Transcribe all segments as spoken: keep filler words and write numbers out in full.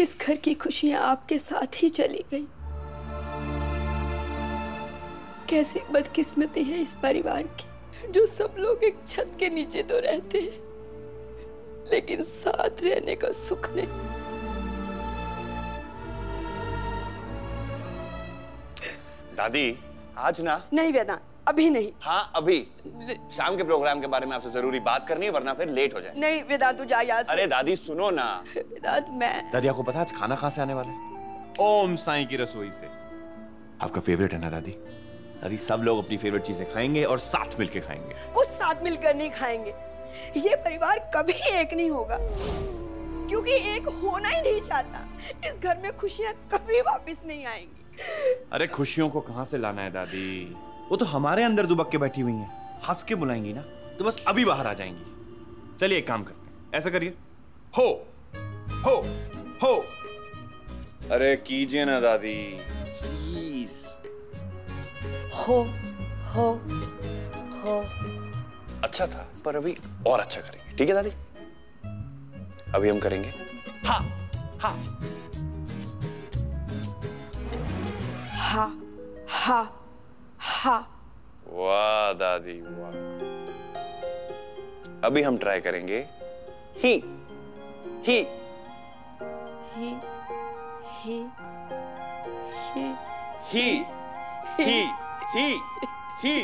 इस घर की खुशियां आपके साथ ही चली गई। कैसी बदकिस्मती है इस परिवार की, जो सब लोग एक छत के नीचे तो रहते हैं लेकिन साथ रहने का सुख नहीं। दादी आज ना। नहीं वेदांत, अभी नहीं। हाँ अभी, शाम के प्रोग्राम के बारे में आपसे जरूरी बात करनी है वरना फिर लेट हो जाए। नहीं वेदांत तू जा यहाँ से। अरे दादी सुनो ना। वेदांत मैं। दादी आपको पता आज खाना कहाँ से आने वाला है? ओम साईं की रसोई से। आपका फेवरेट है ना दादी? दादी सब लोग अपनी फेवरेट चीजें खाएंगे और साथ मिलकर खाएंगे। कुछ साथ मिलकर नहीं खाएंगे। ये परिवार कभी एक नहीं होगा क्योंकि एक होना ही नहीं चाहता। इस घर में खुशियाँ कभी वापिस नहीं आएंगी। अरे खुशियों को कहां से लाना है दादी, वो तो हमारे अंदर दुबक के बैठी हुई हैं। हंस के बुलाएंगी ना तो बस अभी बाहर आ जाएंगी। चलिए एक काम करते हैं, ऐसा करिए हो हो हो। अरे कीजिए ना दादी प्लीज। हो हो हो। अच्छा था पर अभी और अच्छा करेंगे। ठीक है दादी अभी हम करेंगे। हाँ हाँ हा हा हा। वाह दादी वाह। अभी हम ट्राई करेंगे ही ही ही ही ही ही ही ही ही।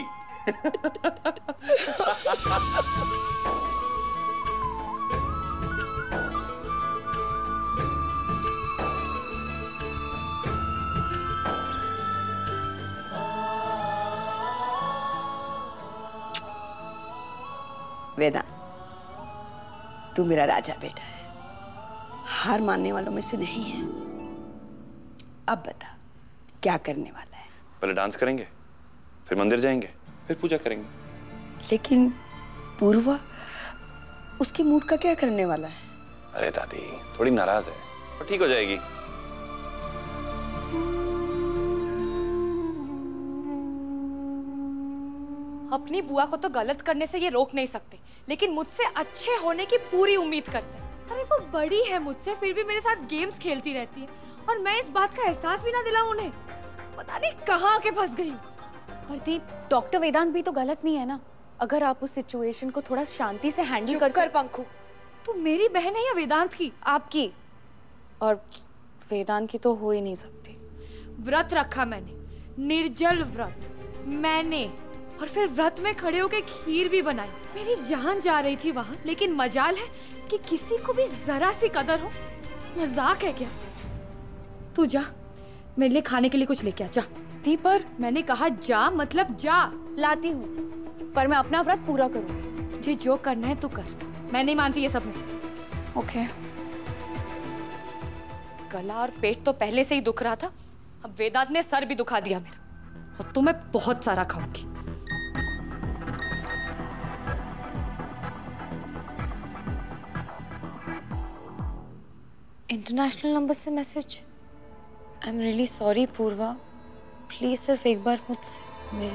वेदांत तू मेरा राजा बेटा है, हार मानने वालों में से नहीं है। अब बता क्या करने वाला है? पहले डांस करेंगे, फिर मंदिर जाएंगे, फिर पूजा करेंगे। लेकिन पूर्वा, उसके मूड का क्या करने वाला है? अरे दादी थोड़ी नाराज है और ठीक हो जाएगी। अपनी बुआ को तो गलत करने से ये रोक नहीं सकते लेकिन मुझसे अच्छे होने की पूरी उम्मीद करते हैं। अरे वो बड़ी है मुझसे फिर भी मेरे साथ गेम्स खेलती रहती है और मैं इस बात का एहसास भी ना दिलाऊं उन्हें। पता नहीं कहाँ के फंस गई। प्रदीप डॉक्टर वेदांत भी तो गलत नहीं है ना। अगर आप उस सिचुएशन को थोड़ा शांति से हैंडल कर, कर पंखू तू मेरी बहन है या वेदांत की? आपकी। और वेदांत की तो हो ही नहीं सकती। व्रत रखा मैंने, निर्जल व्रत मैंने, और फिर व्रत में खड़े होकर खीर भी बनाई। मेरी जान जा रही थी वहाँ लेकिन मजाल है कि किसी को भी जरा सी कदर हो। मजाक है क्या? तू जा मेरे लिए खाने के लिए कुछ लेके आ जा। दी पर मैंने कहा जा मतलब जा। लाती हूँ पर मैं अपना व्रत पूरा करूँगी। मुझे जो करना है तू कर, मैं नहीं मानती ये सब में। Okay okay. गला और पेट तो पहले से ही दुख रहा था, अब वेदांत ने सर भी दुखा दिया मेरा। अब तो मैं बहुत सारा खाऊंगी। इंटरनेशनल नंबर से message. I am really sorry Purva, please सिर्फ एक बार मुझसे मिल।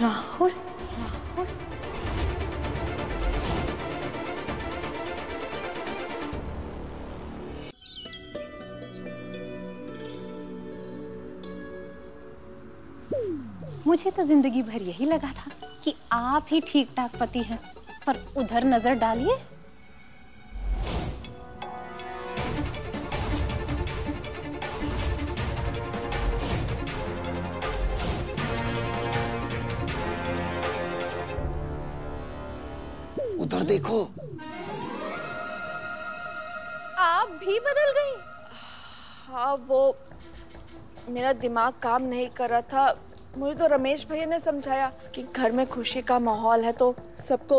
राहुल राहुल मुझे तो जिंदगी भर यही लगा था कि आप ही ठीक ठाक पति हैं, पर उधर नजर डालिए। उधर देखो। आप भी बदल गई। हाँ वो मेरा दिमाग काम नहीं कर रहा था। मुझे तो रमेश भैया ने समझाया कि घर में खुशी का माहौल है तो सबको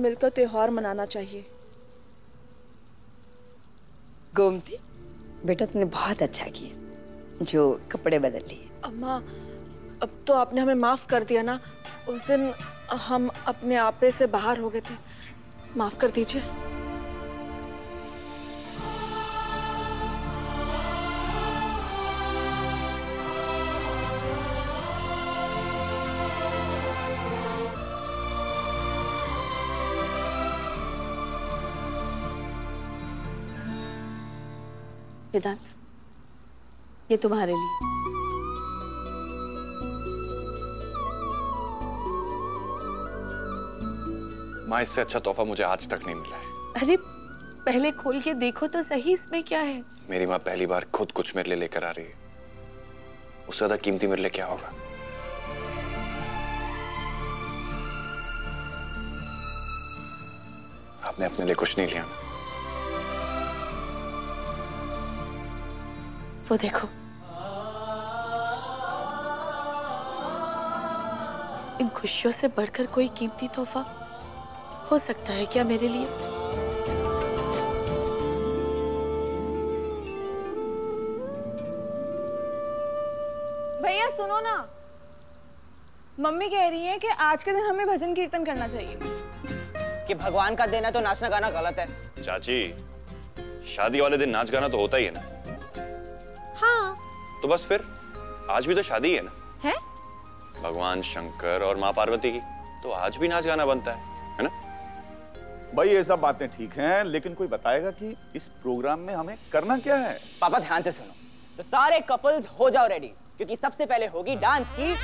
मिलकर त्योहार मनाना चाहिए। गोमती बेटा तुमने बहुत अच्छा किया जो कपड़े बदल लिए। अम्मा अब तो आपने हमें माफ कर दिया ना, उस दिन हम अपने आपे से बाहर हो गए थे, माफ कर दीजिए। वेदांत, ये तुम्हारे लिए। माँ, इससे अच्छा तोहफा मुझे आज तक नहीं मिला है। अरे पहले खोल के देखो तो सही, इसमें क्या है? मेरी माँ पहली बार खुद कुछ मेरे लिए लेकर आ रही है, उससे ज्यादा कीमती मेरे लिए क्या होगा? आपने अपने लिए कुछ नहीं लिया। वो देखो, इन खुशियों से बढ़कर कोई कीमती तोहफा हो सकता है क्या मेरे लिए? भैया सुनो ना, मम्मी कह रही है कि आज के दिन हमें भजन कीर्तन करना चाहिए। कि भगवान का देना तो नाचना गाना गलत है। चाची, शादी वाले दिन नाच गाना तो होता ही है ना। हाँ तो बस फिर आज भी तो शादी है ना। है भगवान शंकर और माँ पार्वती की, तो आज भी नाच गाना बनता है, है ना? भाई ये सब बातें ठीक हैं, लेकिन कोई बताएगा कि इस प्रोग्राम में हमें करना क्या है? पापा ध्यान से सुनो, तो सारे कपल्स हो जाओ रेडी, क्योंकि सबसे पहले होगी डांस की।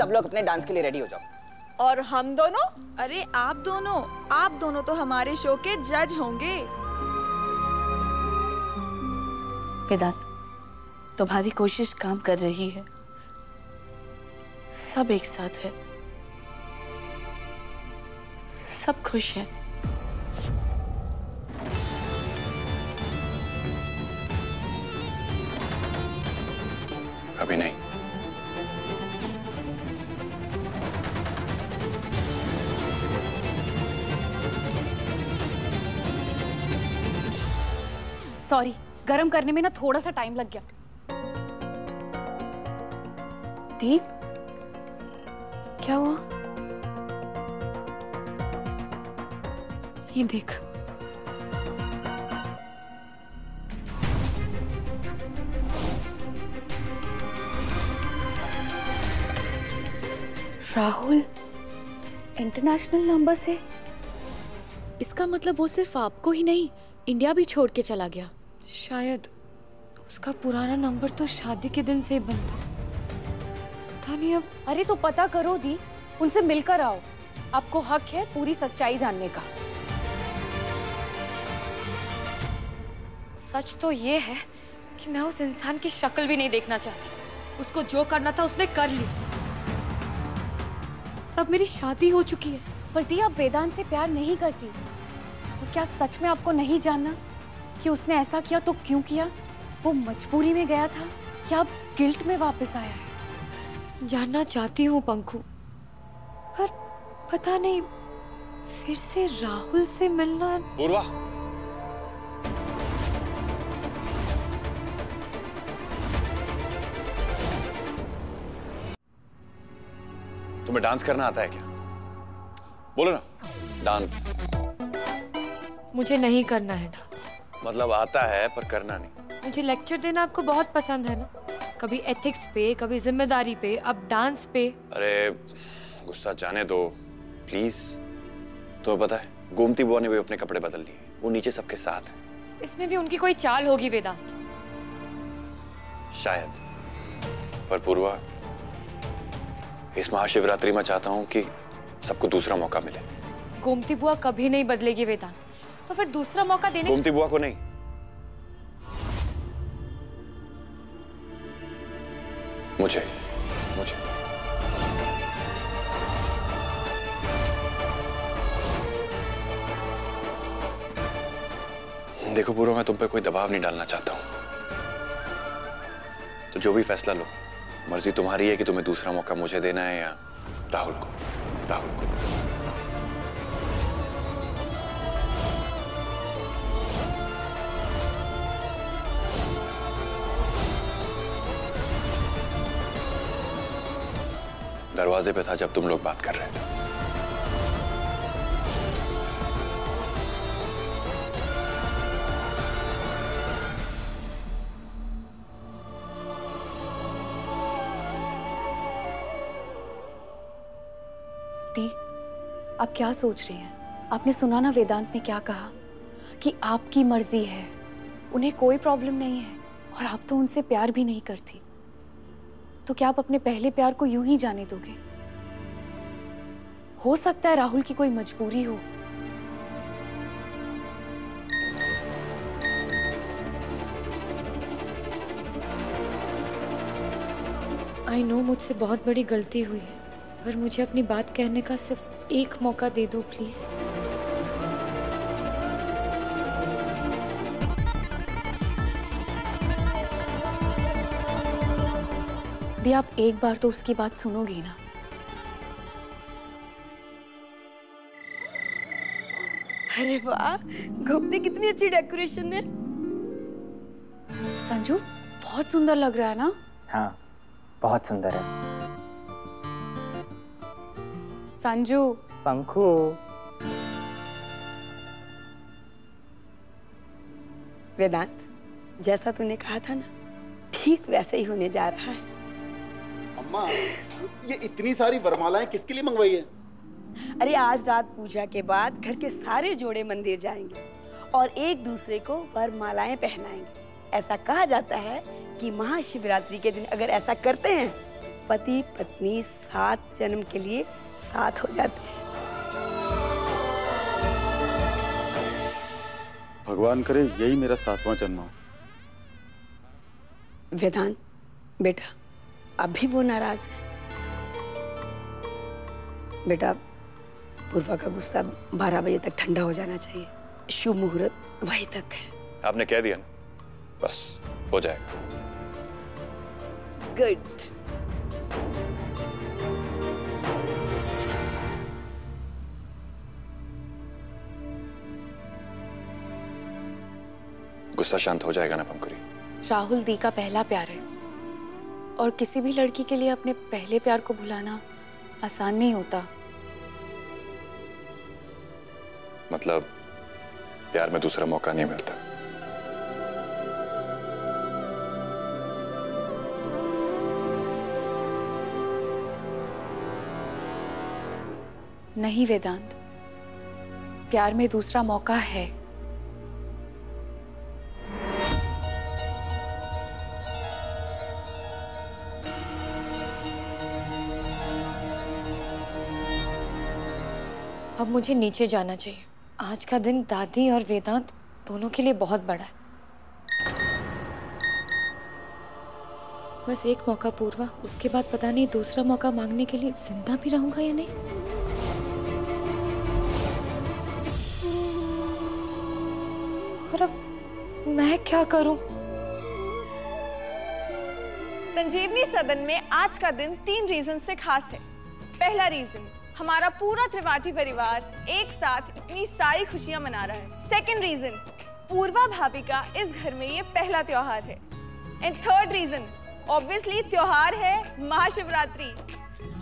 सब लोग अपने डांस के लिए रेडी हो जाओ। और हम दोनों? अरे आप दोनों, आप दोनों तो हमारे शो के जज होंगे। वेदांत, तुम्हारी कोशिश काम कर रही है, सब एक साथ है, सब खुश है। अभी नहीं। सॉरी, गरम करने में ना थोड़ा सा टाइम लग गया। दीप, क्या हुआ? ये देख। राहुल इंटरनेशनल नंबर से, इसका मतलब वो सिर्फ आपको ही नहीं, इंडिया भी छोड़ के चला गया। शायद उसका पुराना नंबर तो शादी के दिन से बनता। अब अरे तो पता करो दी, उनसे मिलकर आओ, आपको हक है पूरी सच्चाई जानने का। सच तो ये है कि मैं उस इंसान की शक्ल भी नहीं देखना चाहती। उसको जो करना था उसने कर लिया। अब मेरी शादी हो चुकी है। पर दी, आप वेदांत से प्यार नहीं करती। और क्या सच में आपको नहीं जानना कि उसने ऐसा किया तो क्यों किया? वो मजबूरी में गया था या अब गिल्ट में वापस आया है? जानना चाहती हूँ पंखु, पर पता नहीं फिर से राहुल से मिलना। पूर्वा, तुम्हें डांस करना आता है क्या? बोलो ना, डांस। मुझे नहीं करना है डांस। मतलब आता है पर करना नहीं। मुझे लेक्चर देना आपको बहुत पसंद है ना, कभी एथिक्स पे, कभी जिम्मेदारी पे, अब डांस पे। अरे गुस्सा जाने दो प्लीज। तो पता है गोमती बुआ ने भी अपने कपड़े बदल लिए, वो नीचे सबके साथ है। इसमें भी उनकी कोई चाल होगी वेदांत। शायद। पर पूर्वा, इस महाशिवरात्रि में चाहता हूँ कि सबको दूसरा मौका मिले। गोमती बुआ कभी नहीं बदलेगी वेदांत, तो फिर दूसरा मौका देने। गोमती बुआ को नहीं, मुझे मुझे देखो पूर्वा, मैं तुम पे कोई दबाव नहीं डालना चाहता हूं, तो जो भी फैसला लो, मर्जी तुम्हारी है कि तुम्हें दूसरा मौका मुझे देना है या राहुल को। राहुल को दरवाजे पे था जब तुम लोग बात कर रहे थे। दी, आप क्या सोच रही हैं? आपने सुना ना वेदांत ने क्या कहा कि आपकी मर्जी है, उन्हें कोई प्रॉब्लम नहीं है और आप तो उनसे प्यार भी नहीं करती, तो क्या आप अपने पहले प्यार को यूं ही जाने दोगे? हो सकता है राहुल की कोई मजबूरी हो। आई नो मुझसे बहुत बड़ी गलती हुई है, पर मुझे अपनी बात कहने का सिर्फ एक मौका दे दो प्लीज। दी आप एक बार तो उसकी बात सुनोगी ना? अरे वाह, गोमती कितनी अच्छी डेकोरेशन है। संजू बहुत सुंदर लग रहा है ना? हाँ बहुत सुंदर है। संजू, पंखु, वेदांत जैसा तूने कहा था ना ठीक वैसे ही होने जा रहा है। अम्मा ये इतनी सारी वरमालाएं किसके लिए मंगवाई है? अरे आज रात पूजा के बाद घर के सारे जोड़े मंदिर जाएंगे और एक दूसरे को वरमालाएं पहनाएंगे। ऐसा कहा जाता है कि महाशिवरात्रि के दिन अगर ऐसा करते हैं पति पत्नी सात जन्म के लिए साथ हो जाते हैं। भगवान करे यही मेरा सातवां जन्म हो। वेदांत बेटा अब भी वो नाराज है। बेटा पूर्वा का गुस्सा बारह बजे तक ठंडा हो जाना चाहिए, शुभ मुहूर्त वही तक है। आपने कह दिया ना, बस हो जाएगा। गुड। गुस्सा शांत हो जाएगा ना पंखुड़ी? राहुल दी का पहला प्यार है और किसी भी लड़की के लिए अपने पहले प्यार को भुलाना आसान नहीं होता। मतलब प्यार में दूसरा मौका नहीं मिलता। नहीं वेदांत, प्यार में दूसरा मौका है। अब मुझे नीचे जाना चाहिए। आज का दिन दादी और वेदांत दोनों के लिए बहुत बड़ा है। बस एक मौका पूर्वा, उसके बाद पता नहीं दूसरा मौका मांगने के लिए जिंदा भी रहूंगा या नहीं। और अब मैं क्या करूं? संजीवनी सदन में आज का दिन तीन रीजन से खास है। पहला रीजन, हमारा पूरा त्रिपाठी परिवार एक साथ इतनी सारी खुशियां मना रहा है। सेकंड रीजन, पूर्वा भाभी का इस घर में ये पहला त्योहार है। एंड थर्ड रीजन, ऑब्वियसली त्योहार है महाशिवरात्रि।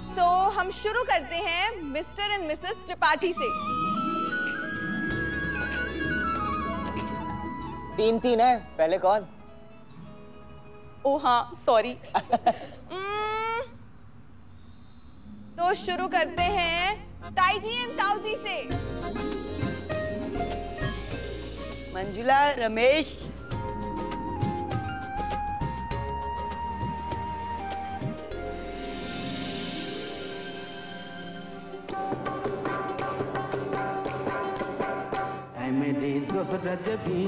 सो हम शुरू करते हैं मिस्टर एंड मिसेस त्रिपाठी से। तीन तीन है, पहले कौन? ओ हाँ सॉरी। तो शुरू करते हैं ताई जी एंड ताऊ जी से। मंजुला, रमेश, ऐ मेरी ज़ोहरत भी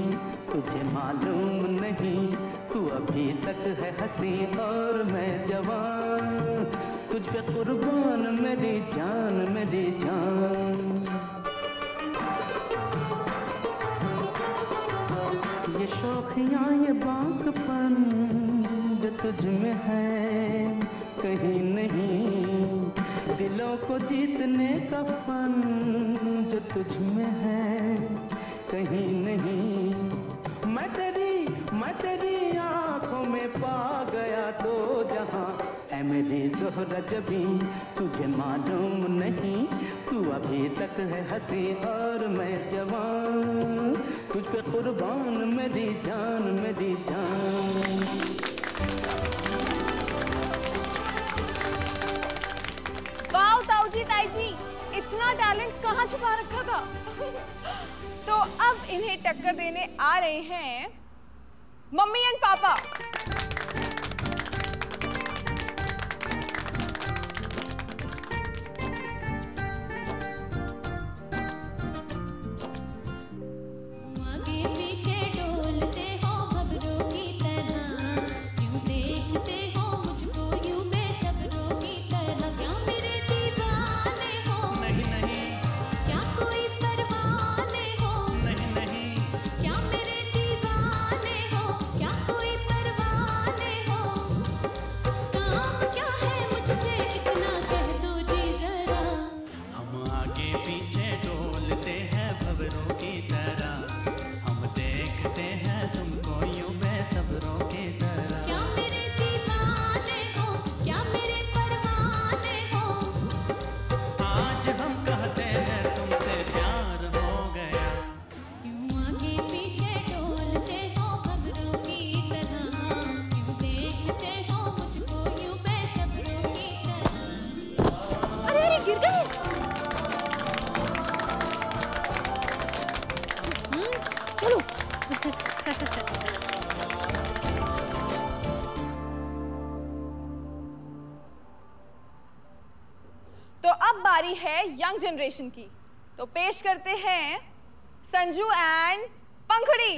तुझे मालूम नहीं, तू अभी तक है हसी और मैं जवान, तुझ पे कुर्बान मेरी जान मेरी जान। ये शौखिया ये बाकपन जो तुझ में है कहीं नहीं, दिलों को जीतने का फन जो तुझ में है कहीं नहीं। मैं तेरी मैं तेरी आंखों में पा गया दो जहां, ऐ मेरी ज़ोहरत भी तुझे मालूम नहीं, तू अभी तक है हंसी और मैं जवान, तुझ पे कुर्बान मेरी जान मेरी जान। वाह ताऊ जी ताई जी, इतना टैलेंट कहाँ छुपा रखा था। तो अब इन्हें टक्कर देने आ रहे हैं mummy and papa. Young generation की तो पेश करते हैं संजू एंड पंखुड़ी।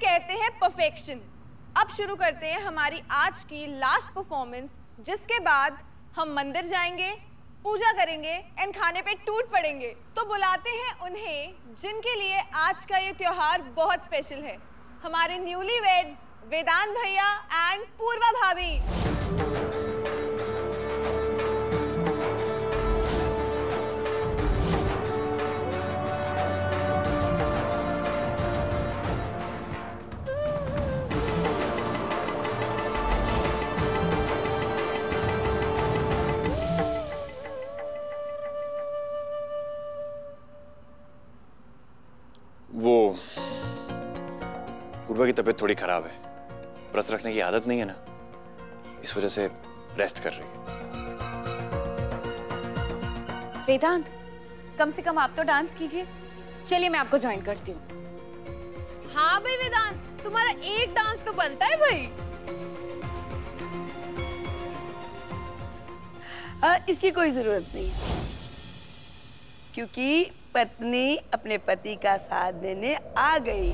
कहते हैं परफेक्शन। अब शुरू करते हैं हमारी आज की लास्ट परफॉर्मेंस, जिसके बाद हम मंदिर जाएंगे, पूजा करेंगे एंड खाने पे टूट पड़ेंगे। तो बुलाते हैं उन्हें जिनके लिए आज का ये त्योहार बहुत स्पेशल है, हमारे न्यूली वेड्स वेदांत भैया एंड पूर्वा भाभी। पूर्वा की तबीयत थोड़ी खराब है, व्रत रखने की आदत नहीं है ना, इस वजह से रेस्ट कर रही है। वेदांत, कम से कम आप तो डांस कीजिए। चलिए मैं आपको ज्वाइन करती हूँ। हाँ भाई वेदांत, तुम्हारा एक डांस तो बनता है भाई। आ, इसकी कोई जरूरत नहीं। क्योंकि पत्नी अपने पति का साथ देने आ गई।